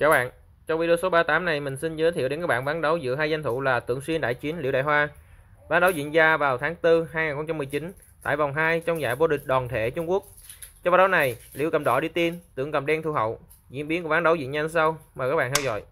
Chào các bạn, trong video số 38 này mình xin giới thiệu đến các bạn ván đấu giữa hai danh thủ là Tưởng Xuyên Đại Chiến Liễu Đại Hoa. Ván đấu diễn ra vào tháng 4 2019 tại vòng 2 trong giải vô địch đoàn thể Trung Quốc. Trong ván đấu này, Liễu cầm đỏ đi tiên, Tưởng cầm đen thu hậu. Diễn biến của ván đấu diễn nhanh sau, mời các bạn theo dõi.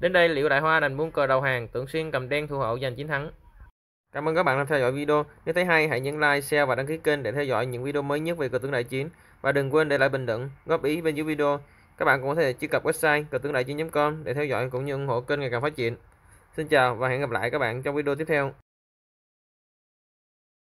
Đến đây Liễu Đại Hoa đành buông cờ đầu hàng, Tưởng Xuyên cầm đen thu hộ giành chiến thắng. Cảm ơn các bạn đã theo dõi video. Nếu thấy hay hãy nhấn like, share và đăng ký kênh để theo dõi những video mới nhất về cờ tướng đại chiến. Và đừng quên để lại bình luận, góp ý bên dưới video. Các bạn cũng có thể truy cập website cotuongdaichien.com để theo dõi cũng như ủng hộ kênh ngày càng phát triển. Xin chào và hẹn gặp lại các bạn trong video tiếp theo.